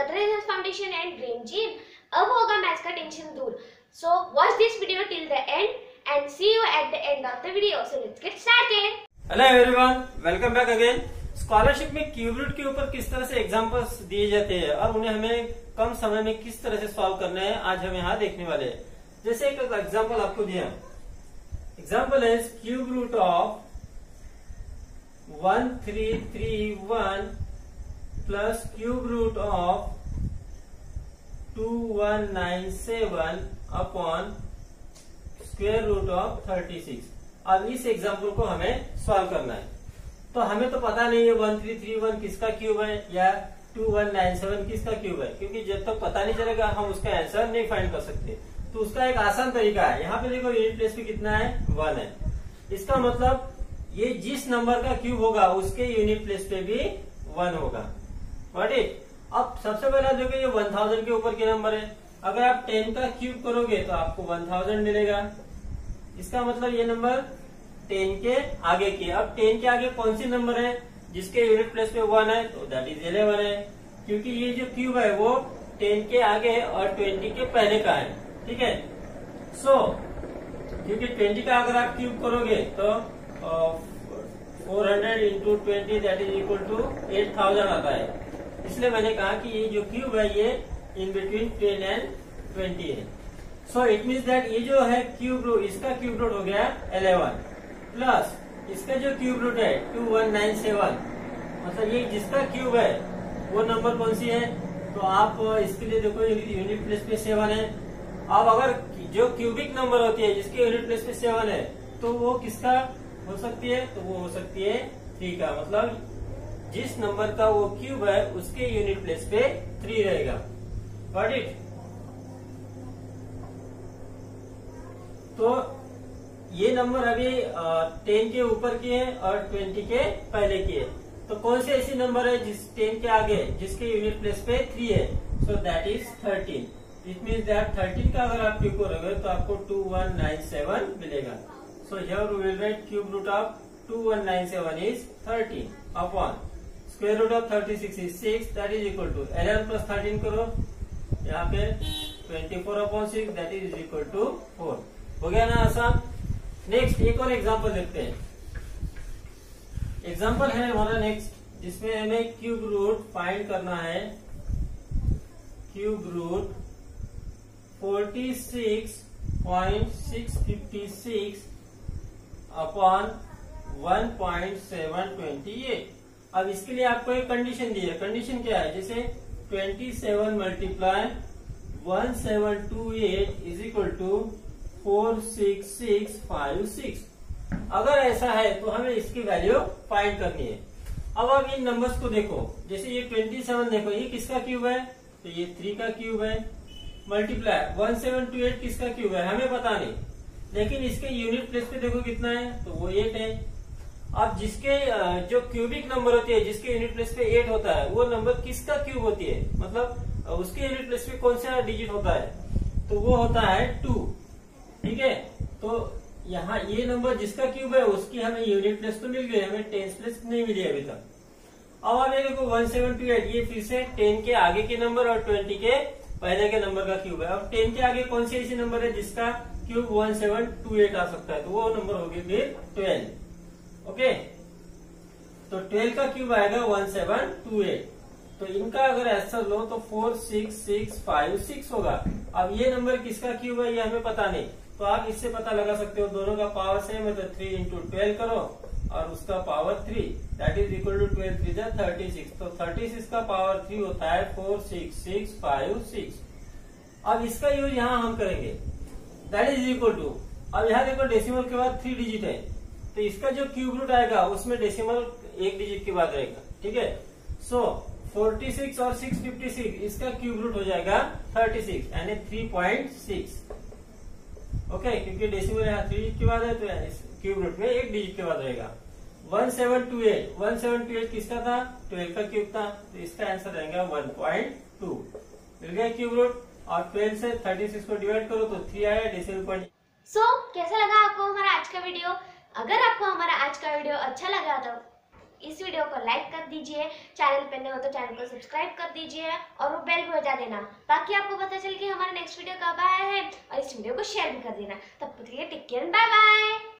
गदरेज maths foundation and green gym. अब होगा maths का टेंशन दूर। So watch this video till the end and see you at the end of the video. So let's get started. Hello everyone, welcome back again. Scholarship में क्यूब्रेड के ऊपर किस तरह से एग्जाम्पल्स दिए जाते हैं और उन्हें हमें कम समय में किस तरह से सॉल्व करना है, आज हम यहाँ देखने वाले हैं। जैसे एक एग्जाम्पल आपको दिया, एग्जाम्पल है cube root of 1 3 3 1 plus cube root of 2 1 9 7 upon square root of 36। अब इस एग्जाम्पल को हमें सॉल्व करना है। तो हमें तो पता नहीं है 1331 किसका क्यूब है या 2197 किसका क्यूब है, क्योंकि जब तक तो पता नहीं चलेगा हम उसका आंसर नहीं फाइंड कर सकते। तो उसका एक आसान तरीका है, यहाँ पे देखो यूनिट प्लेस पे कितना है, 1 है। इसका मतलब ये जिस नंबर का क्यूब होगा उसके यूनिट प्लेस पे भी 1 होगा। अब सबसे पहला देखो ये 1000 के ऊपर के नंबर है, अगर आप 10 का क्यूब करोगे तो आपको 1000 मिलेगा। इसका मतलब ये नंबर 10 के आगे की। अब 10 के आगे कौन सी नंबर है जिसके यूनिट प्लेस पे 1 है, तो दैट इज 11 है, क्योंकि ये जो क्यूब है वो 10 के आगे है और 20 के पहले का है। ठीक है, सो क्योंकि 20 का अगर आप क्यूब करोगे तो 400 × 20 दैट इज इक्वल टू 8000 आता है। इसलिए मैंने कहा कि ये जो क्यूब है ये इन बिटवीन 10 एंड 20 है। सो इट मीन्स दैट ये जो है क्यूब रूट, इसका क्यूब रूट हो गया 11 प्लस इसका जो क्यूब रूट है 2197, मतलब ये जिसका क्यूब है वो नंबर कौन सी है, तो आप इसके लिए देखो यूनिट प्लेस पे 7 है। अब अगर जो क्यूबिक नंबर होती है जिसके यूनिट प्लेस पे 7 है तो वो किसका हो सकती है, तो वो हो सकती है 3 का। मतलब जिस नंबर का वो क्यूब है उसके यूनिट प्लेस पे 3 रहेगा। Got it? तो ये नंबर अभी 10 के ऊपर की है और 20 के पहले की है। तो कौन से ऐसी नंबर है जिस 10 के आगे जिसके यूनिट प्लेस पे 3 है, so that is 13। It means that 13 का अगर आप क्यूब करोगे तो आपको 2197 मिलेगा। So here we will write cube root of 2197 is 13 upon square root of 36 is 6 that is equal to 11 plus 13 करो, यहाँ पे 24/6 दैट इज इक्वल टू 4 हो गया ना आसान। नेक्स्ट एक और एग्जाम्पल देखते हैं। एग्जाम्पल है हमारा नेक्स्ट, जिसमें हमें क्यूब रूट फाइंड करना है। Cube root 46.656 upon 1.728। अब इसके लिए आपको एक कंडीशन दी है। कंडीशन क्या है, जैसे 27 मल्टीप्लाई 1728 इज इक्वल टू 46656। अगर ऐसा है तो हमें इसकी वैल्यू फाइंड करनी है। अब आप इन नंबर्स को देखो, जैसे ये 27 देखो, ये किसका क्यूब है, तो ये 3 का क्यूब है। मल्टीप्लाई 1728 किसका क्यूब है हमें पता नहीं, लेकिन इसके यूनिट प्लेस पे देखो कितना है, तो वो 8 है। अब जिसके जो क्यूबिक नंबर होती है जिसके यूनिट प्लेस पे 8 होता है वो नंबर किसका क्यूब होती है, मतलब उसके यूनिट प्लेस पे कौन सा डिजिट होता है, तो वो होता है 2। ठीक है, तो यहाँ ये नंबर जिसका क्यूब है उसकी हमें यूनिट प्लेस तो मिल गई, हमें टेंस प्लेस नहीं मिली अभी तक। अब आप देखो 1728 ये फिर से 10 के आगे के नंबर और 20 के पहले के नंबर का क्यूब है। अब 10 के आगे कौन सी ऐसी नंबर है जिसका क्यूब 1728 आ सकता है, तो वो नंबर होगी फिर 12। ओके, तो 12 का क्यूब आएगा 1728, तो इनका अगर आंसर लो तो 46656 होगा। अब ये नंबर किसका क्यूब है ये हमें पता नहीं, तो आप इससे पता लगा सकते हो, दोनों का पावर सेम है, तो 3 × 12 करो और उसका power 3 that is equal to 12 × 3 = 36। तो 36 का पावर 3 होता है 46656। अब इसका यूज यहाँ हम करेंगे, दैट इज इक्वल टू, अब यहाँ देखो डेसिमल के बाद 3 डिजिट है, तो इसका जो क्यूब रूट आएगा उसमें डेसिमल 1 डिजिट के बाद रहेगा। ठीक है, सो 46 और 656 इसका क्यूब रूट हो जाएगा 36 यानी 3.6। ओके, क्योंकि डेसिमल यहाँ 3 डिजिट के बाद है तो क्यूब रूट में 1 डिजिट के बाद रहेगा। 1728 किसका था, 12 का क्यूब था, तो इसका आंसर रहेगा 1.2। मिल गया क्यूब रूट, और 12 से 36 को डिवाइड करो तो 3 आया डेसिमल पॉइंट। सो कैसा लगा आपको हमारा आज का वीडियो? अगर आपको हमारा आज का वीडियो अच्छा लगा तो इस वीडियो को लाइक कर दीजिए, चैनल पर नए हो तो चैनल को सब्सक्राइब कर दीजिए और वो बेल भी बजा देना ताकि आपको पता चले कि हमारा नेक्स्ट वीडियो कब आया है, और इस वीडियो को शेयर भी कर देना। तब तक के लिए टेक केयर, बाय बाय।